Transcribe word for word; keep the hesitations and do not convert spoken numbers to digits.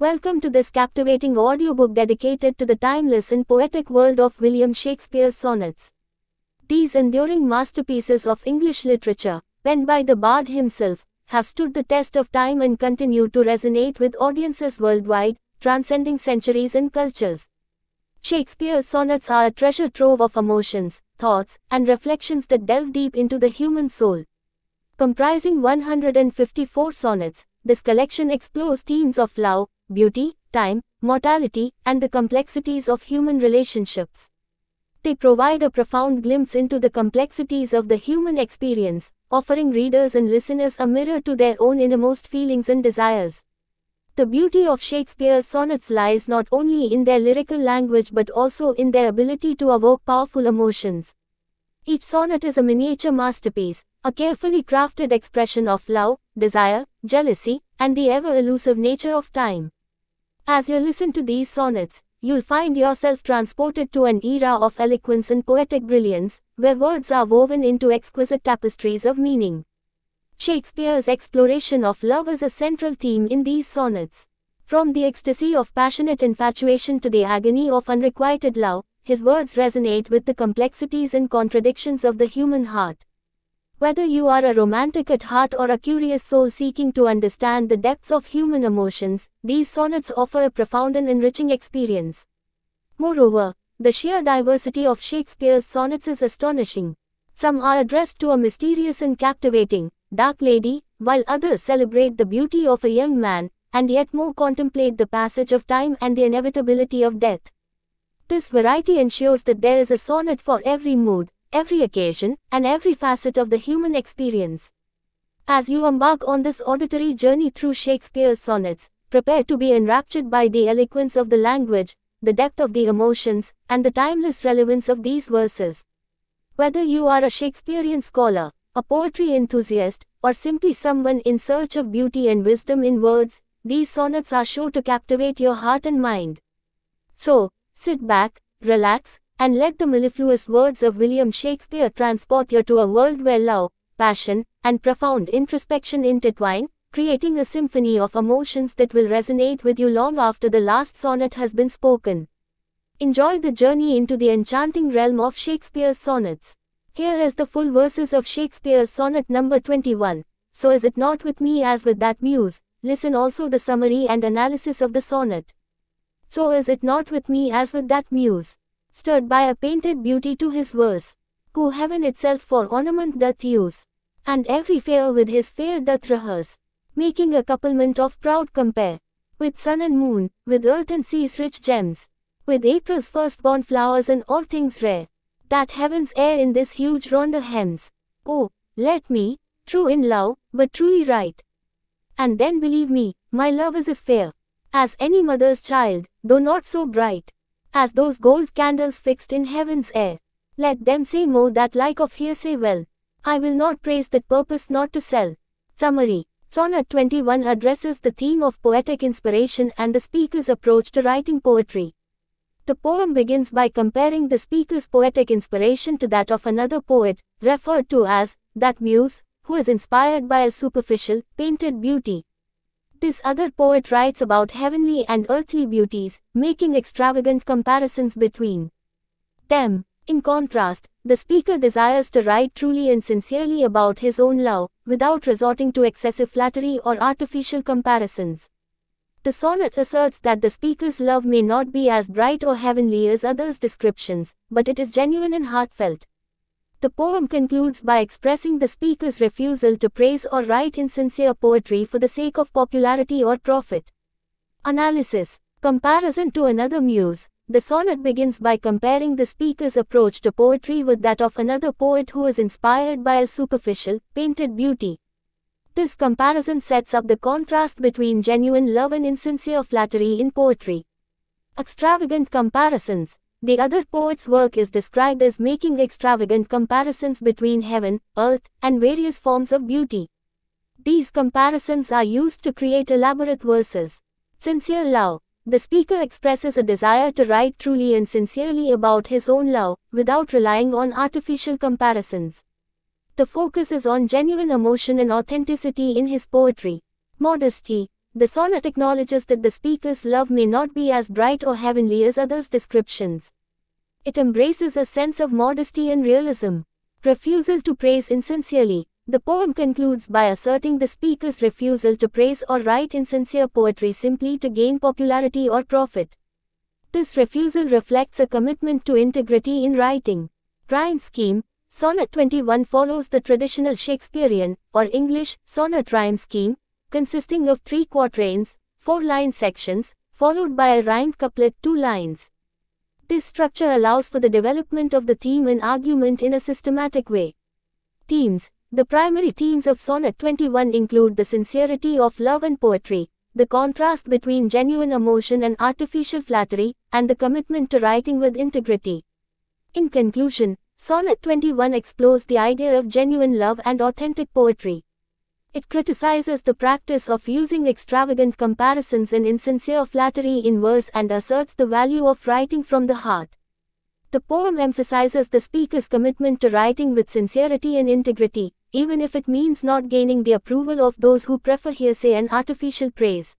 Welcome to this captivating audiobook dedicated to the timeless and poetic world of William Shakespeare's sonnets. These enduring masterpieces of English literature, penned by the bard himself, have stood the test of time and continue to resonate with audiences worldwide, transcending centuries and cultures. Shakespeare's sonnets are a treasure trove of emotions, thoughts, and reflections that delve deep into the human soul. Comprising one hundred fifty-four sonnets, this collection explores themes of love, beauty, time, mortality, and the complexities of human relationships. They provide a profound glimpse into the complexities of the human experience, offering readers and listeners a mirror to their own innermost feelings and desires. The beauty of Shakespeare's sonnets lies not only in their lyrical language but also in their ability to evoke powerful emotions. Each sonnet is a miniature masterpiece, a carefully crafted expression of love, desire, jealousy, and the ever-elusive nature of time. As you listen to these sonnets, you'll find yourself transported to an era of eloquence and poetic brilliance, where words are woven into exquisite tapestries of meaning. Shakespeare's exploration of love is a central theme in these sonnets. From the ecstasy of passionate infatuation to the agony of unrequited love, his words resonate with the complexities and contradictions of the human heart. Whether you are a romantic at heart or a curious soul seeking to understand the depths of human emotions, these sonnets offer a profound and enriching experience. Moreover, the sheer diversity of Shakespeare's sonnets is astonishing. Some are addressed to a mysterious and captivating, dark lady, while others celebrate the beauty of a young man, and yet more contemplate the passage of time and the inevitability of death. This variety ensures that there is a sonnet for every mood, every occasion, and every facet of the human experience. As you embark on this auditory journey through Shakespeare's sonnets, prepare to be enraptured by the eloquence of the language, the depth of the emotions, and the timeless relevance of these verses. Whether you are a Shakespearean scholar, a poetry enthusiast, or simply someone in search of beauty and wisdom in words, these sonnets are sure to captivate your heart and mind. So, sit back, relax, and let the mellifluous words of William Shakespeare transport you to a world where love, passion, and profound introspection intertwine, creating a symphony of emotions that will resonate with you long after the last sonnet has been spoken. Enjoy the journey into the enchanting realm of Shakespeare's sonnets. Here is the full verses of Shakespeare's sonnet number twenty-one, "So is it not with me as with that muse," listen also the summary and analysis of the sonnet. "So is it not with me as with that muse, stirred by a painted beauty to his verse, who heaven itself for ornament doth use, and every fair with his fair doth rehearse, making a couplement of proud compare, with sun and moon, with earth and sea's rich gems, with April's first-born flowers and all things rare, that heaven's air in this huge ronda hems. Oh, let me, true in love, but truly right, and then believe me, my love is as fair as any mother's child, though not so bright as those gold candles fixed in heaven's air. Let them say more that like of hearsay well, I will not praise that purpose not to sell." Summary. Sonnet twenty-one addresses the theme of poetic inspiration and the speaker's approach to writing poetry. The poem begins by comparing the speaker's poetic inspiration to that of another poet, referred to as that muse, who is inspired by a superficial, painted beauty. This other poet writes about heavenly and earthly beauties, making extravagant comparisons between them. In contrast, the speaker desires to write truly and sincerely about his own love, without resorting to excessive flattery or artificial comparisons. The sonnet asserts that the speaker's love may not be as bright or heavenly as others' descriptions, but it is genuine and heartfelt. The poem concludes by expressing the speaker's refusal to praise or write insincere poetry for the sake of popularity or profit. Analysis. Comparison to another muse. The sonnet begins by comparing the speaker's approach to poetry with that of another poet who is inspired by a superficial, painted beauty. This comparison sets up the contrast between genuine love and insincere flattery in poetry. Extravagant comparisons. The other poet's work is described as making extravagant comparisons between heaven, earth, and various forms of beauty. These comparisons are used to create elaborate verses. Sincere love. The speaker expresses a desire to write truly and sincerely about his own love, without relying on artificial comparisons. The focus is on genuine emotion and authenticity in his poetry. Modesty. The sonnet acknowledges that the speaker's love may not be as bright or heavenly as others' descriptions. It embraces a sense of modesty and realism. Refusal to praise insincerely. The poem concludes by asserting the speaker's refusal to praise or write insincere poetry simply to gain popularity or profit. This refusal reflects a commitment to integrity in writing. Rhyme scheme. Sonnet twenty-one follows the traditional Shakespearean, or English, sonnet rhyme scheme, consisting of three quatrains, four-line sections, followed by a rhymed couplet, two lines. This structure allows for the development of the theme and argument in a systematic way. Themes. The primary themes of Sonnet twenty-one include the sincerity of love and poetry, the contrast between genuine emotion and artificial flattery, and the commitment to writing with integrity. In conclusion, Sonnet twenty-one explores the idea of genuine love and authentic poetry. It criticizes the practice of using extravagant comparisons and insincere flattery in verse and asserts the value of writing from the heart. The poem emphasizes the speaker's commitment to writing with sincerity and integrity, even if it means not gaining the approval of those who prefer hearsay and artificial praise.